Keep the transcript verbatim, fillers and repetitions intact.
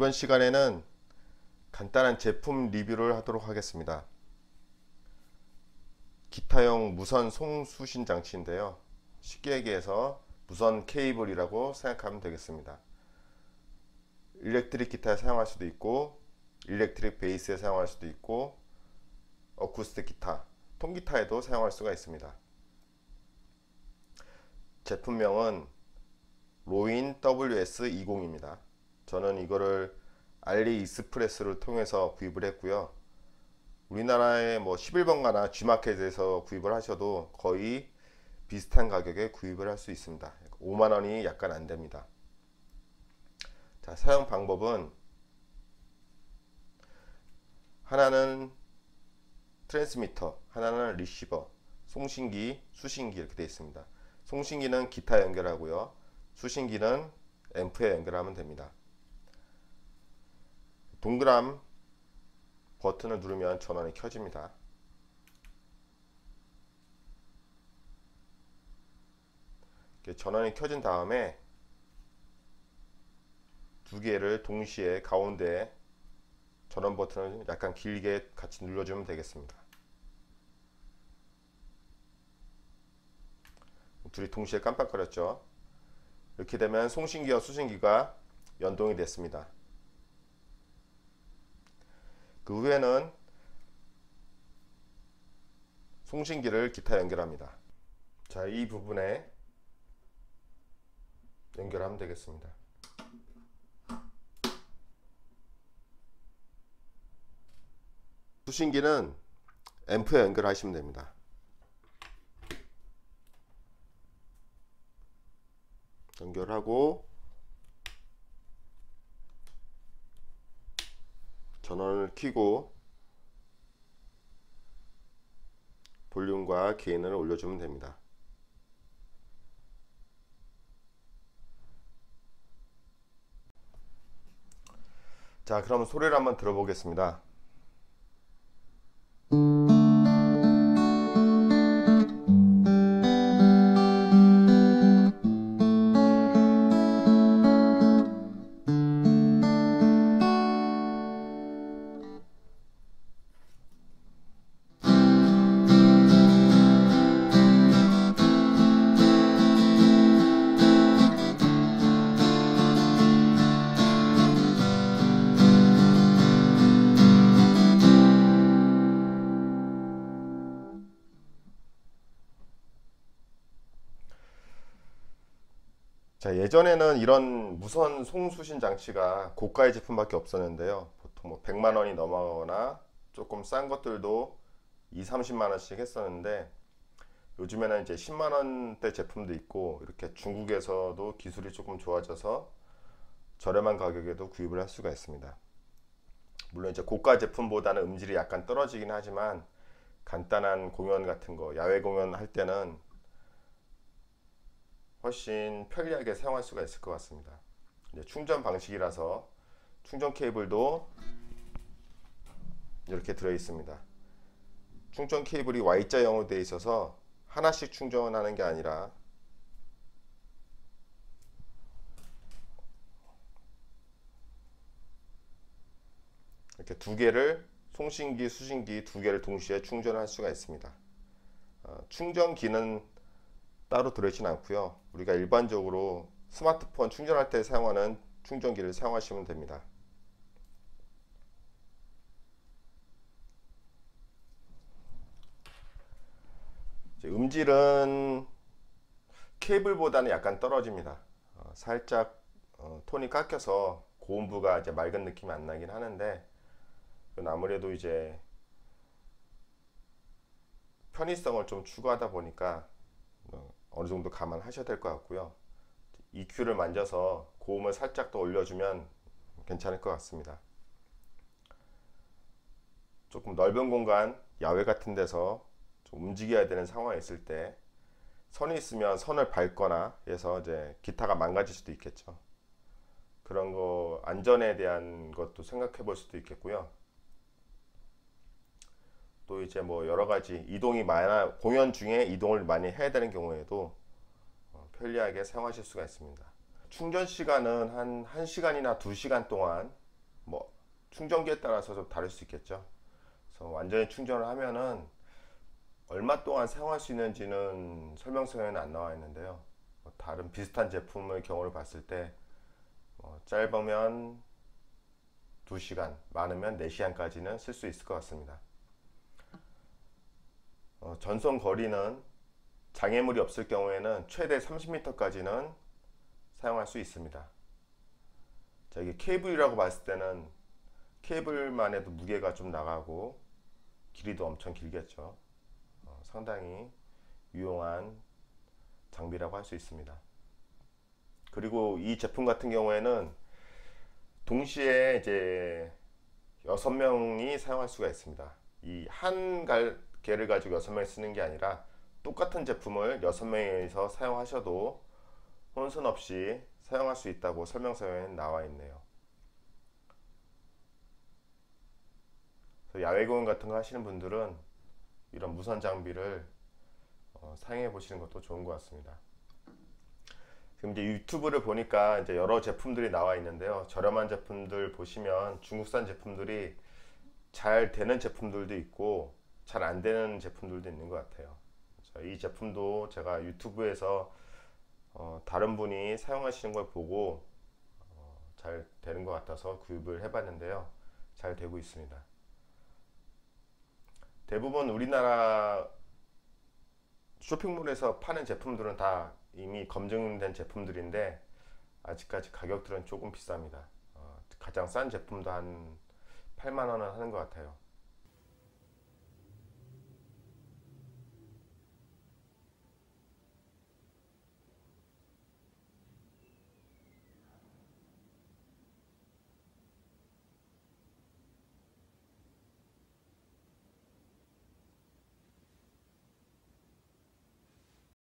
이번 시간에는 간단한 제품 리뷰를 하도록 하겠습니다. 기타용 무선 송수신 장치인데요, 쉽게 얘기해서 무선 케이블이라고 생각하면 되겠습니다. 일렉트릭 기타에 사용할 수도 있고, 일렉트릭 베이스에 사용할 수도 있고, 어쿠스틱 기타, 통기타에도 사용할 수가 있습니다. 제품명은 로인 더블유 에스 이십입니다. 저는 이거를 알리익스프레스를 통해서 구입을 했고요. 우리나라의 뭐 십일 번가나 G마켓에서 구입을 하셔도 거의 비슷한 가격에 구입을 할 수 있습니다. 오만 원이 약간 안됩니다. 자, 사용 방법은 하나는 트랜스미터, 하나는 리시버, 송신기, 수신기 이렇게 되어 있습니다. 송신기는 기타에 연결하고요, 수신기는 앰프에 연결하면 됩니다. 동그란 버튼을 누르면 전원이 켜집니다. 이렇게 전원이 켜진 다음에 두 개를 동시에 가운데에 전원 버튼을 약간 길게 같이 눌러주면 되겠습니다. 둘이 동시에 깜빡거렸죠. 이렇게 되면 송신기와 수신기가 연동이 됐습니다. 그 후에는 송신기를 기타 연결합니다. 자, 이 부분에 연결하면 되겠습니다. 수신기는 앰프에 연결하시면 됩니다. 연결하고 전원을 켜고 볼륨과 게인을 올려주면 됩니다. 자, 그럼 소리를 한번 들어보겠습니다. 자, 예전에는 이런 무선 송수신 장치가 고가의 제품밖에 없었는데요, 보통 뭐 백만 원이 넘어가거나 조금 싼 것들도 이삼십만 원씩 했었는데, 요즘에는 이제 십만 원대 제품도 있고, 이렇게 중국에서도 기술이 조금 좋아져서 저렴한 가격에도 구입을 할 수가 있습니다. 물론 이제 고가 제품보다는 음질이 약간 떨어지긴 하지만, 간단한 공연 같은 거, 야외 공연 할 때는 훨씬 편리하게 사용할 수가 있을 것 같습니다. 이제 충전 방식이라서 충전 케이블도 이렇게 들어 있습니다. 충전 케이블이 Y자형으로 되어 있어서 하나씩 충전하는 게 아니라 이렇게 두 개를, 송신기, 수신기 두 개를 동시에 충전할 수가 있습니다. 어, 충전기는 따로 들어있진 않고요, 우리가 일반적으로 스마트폰 충전할 때 사용하는 충전기를 사용하시면 됩니다. 음질은 케이블보다는 약간 떨어집니다. 어, 살짝 어, 톤이 깎여서 고음부가 이제 맑은 느낌이 안 나긴 하는데, 이건 아무래도 이제 편의성을 좀 추구하다 보니까 어, 어느 정도 감안하셔야 될 것 같고요. 이큐를 만져서 고음을 살짝 더 올려주면 괜찮을 것 같습니다. 조금 넓은 공간, 야외 같은 데서 좀 움직여야 되는 상황이 있을 때 선이 있으면 선을 밟거나 해서 이제 기타가 망가질 수도 있겠죠. 그런 거 안전에 대한 것도 생각해 볼 수도 있겠고요. 또 이제 뭐 여러가지 이동이 많아, 공연 중에 이동을 많이 해야 되는 경우에도 편리하게 사용하실 수가 있습니다. 충전 시간은 한 1시간이나 두 시간 동안 충전기에 따라서 좀 다를 수 있겠죠. 그래서 완전히 충전을 하면은 얼마 동안 사용할 수 있는지는 설명서에는 안 나와 있는데요, 다른 비슷한 제품의 경우를 봤을 때 어, 짧으면 두 시간, 많으면 네 시간까지는 쓸 수 있을 것 같습니다. 어, 전송 거리는 장애물이 없을 경우에는 최대 삼십 미터까지는 사용할 수 있습니다. 자, 이게 케이블이라고 봤을 때는 케이블만 해도 무게가 좀 나가고 길이도 엄청 길겠죠. 어, 상당히 유용한 장비라고 할 수 있습니다. 그리고 이 제품 같은 경우에는 동시에 이제 여섯 명이 사용할 수가 있습니다. 이 한 개를 가지고 여섯 명이 쓰는 게 아니라 똑같은 제품을 여섯 명이서 사용하셔도 혼선 없이 사용할 수 있다고 설명서에 나와 있네요. 야외 공연 같은 거 하시는 분들은 이런 무선 장비를 어, 사용해 보시는 것도 좋은 것 같습니다. 지금 이제 유튜브를 보니까 이제 여러 제품들이 나와 있는데요, 저렴한 제품들 보시면 중국산 제품들이 잘 되는 제품들도 있고 잘 안 되는 제품들도 있는 것 같아요. 이 제품도 제가 유튜브에서 어, 다른 분이 사용하시는 걸 보고 어, 잘 되는 것 같아서 구입을 해봤는데요, 잘 되고 있습니다. 대부분 우리나라 쇼핑몰에서 파는 제품들은 다 이미 검증된 제품들인데 아직까지 가격들은 조금 비쌉니다. 어, 가장 싼 제품도 한 팔만 원은 하는 것 같아요.